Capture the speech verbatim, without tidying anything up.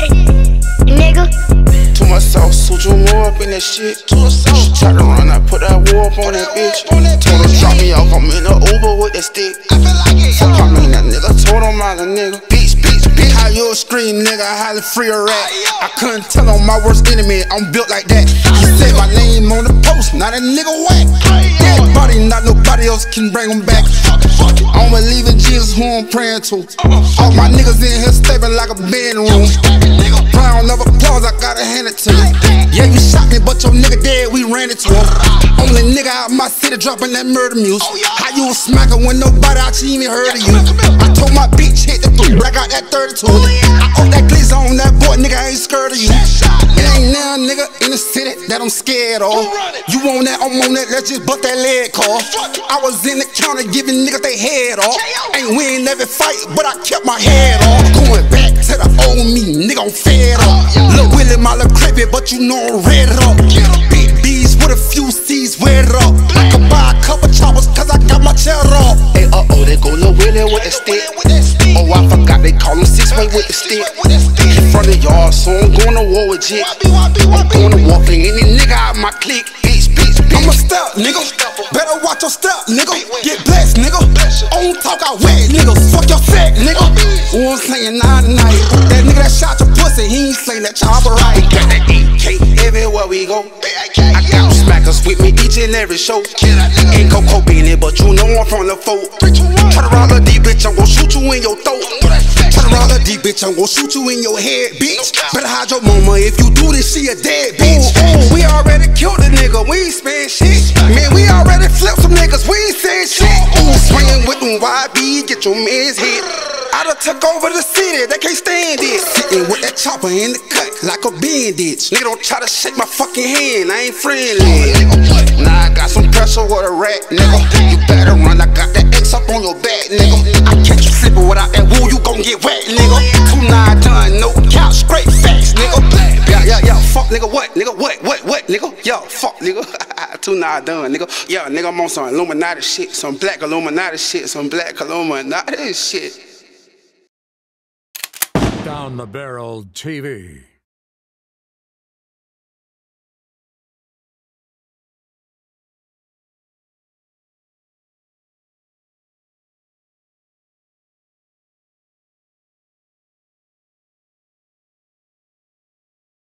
get it, nigga. Too much sauce, so you war up in that shit. She tried to run, I put that war up on that bitch. Told her drop me off, I'm in the Uber with that stick. Fuck, I mean that nigga, told him I was a nigga. Bitch, bitch, bitch, how you a scream, nigga, highly free or rat. I couldn't tell on my worst enemy, I'm built like that. He said my name on the post, not a nigga whack. That body, not nobody else can bring him back. I don't believe in Jesus, who I'm praying to. All my niggas in here stepping like a bedroom. Round of applause, I gotta hand it to you. Yeah, you shot me, but your nigga dead, we ran into him. Only nigga out my city dropping that murder music. How you a smacker when nobody out you even heard of you? I told my bitch hit the three, black out that thirty-two. I owe that glitz on that boy, nigga, I ain't scared of you. It ain't now, nigga, in the city that I'm scared of. You on that, I'm on that, let's just butt that lead call. I was in the counter giving niggas they head off. Ain't win every fight, but I kept my head off. Going back to the old me, nigga, I'm fed up. Lil' Willie, my little creepy, but you know I'm red up. Big B's with a few C's, wet up. I can buy a couple choppers, cause I got my chair up. Hey, uh-oh, they go Lil' Willie with a stick. Oh, I forgot they call him six-way with a stick. In front of y'all, so I'm going to war with Jit. I'm going to walk in any nigga out my clique. I'm a step, nigga. Better watch your step, nigga. Get blessed, nigga. On talk, I wet, nigga. Fuck your sack, nigga. Ooh, I'm slaying all night. That nigga that shot your pussy, he ain't slayin' that chopper right. Got that E K everywhere we go. I got smackers with me each and every show. Ain't Coco in it, but you know I'm from the folk. Try to roll a D, bitch, I'm gon' shoot you in your throat. Try to roll a D, bitch, I'm gon' shoot you in your head, bitch. Better hide your mama, if you do this, she a dead bitch. Ooh, we already killed a nigga, we ain't spend shit. Man, we already flipped some niggas, we ain't said shit. Ooh, swingin' with them Y B, get your meds hit. I done took over the city, they can't stand it. Sitting with that chopper in the cut, like a bandit. Nigga, don't try to shake my fucking hand, I ain't friendly. Nah, I got some pressure with a rat, nigga. You better run, I got that X up on your back, nigga. I catch you slipping without that woo, you gon' get wet, nigga. Two nine done, no couch, straight facts, nigga. Yeah, yeah, yeah, fuck, nigga, what, nigga, what, what, what, nigga? Yo, fuck, nigga. Two nine done, nigga. Yeah, nigga, I'm on some Illuminati shit, some black Illuminati shit, some black Illuminati shit. Down the Barrel T V.